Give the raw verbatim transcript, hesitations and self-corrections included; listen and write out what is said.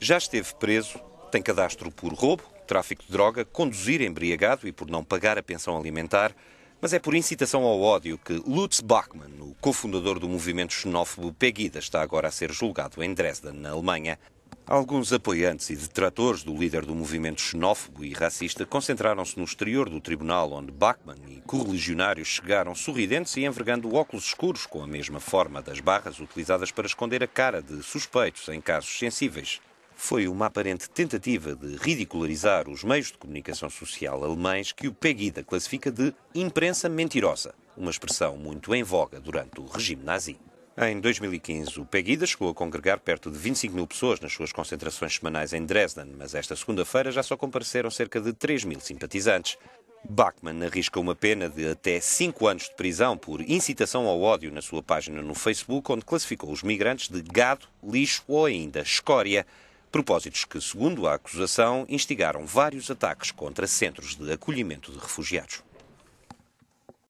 Já esteve preso, tem cadastro por roubo, tráfico de droga, conduzir embriagado e por não pagar a pensão alimentar, mas é por incitação ao ódio que Lutz Bachmann, o cofundador do movimento xenófobo Pegida, está agora a ser julgado em Dresden, na Alemanha. Alguns apoiantes e detratores do líder do movimento xenófobo e racista concentraram-se no exterior do tribunal, onde Bachmann e correligionários chegaram sorridentes e envergando óculos escuros com a mesma forma das barras utilizadas para esconder a cara de suspeitos em casos sensíveis. Foi uma aparente tentativa de ridicularizar os meios de comunicação social alemães que o Pegida classifica de imprensa mentirosa, uma expressão muito em voga durante o regime nazi. Em dois mil e quinze, o Pegida chegou a congregar perto de vinte e cinco mil pessoas nas suas concentrações semanais em Dresden, mas esta segunda-feira já só compareceram cerca de três mil simpatizantes. Bachmann arrisca uma pena de até cinco anos de prisão por incitação ao ódio na sua página no Facebook, onde classificou os migrantes de gado, lixo ou ainda escória, propósitos que, segundo a acusação, instigaram vários ataques contra centros de acolhimento de refugiados.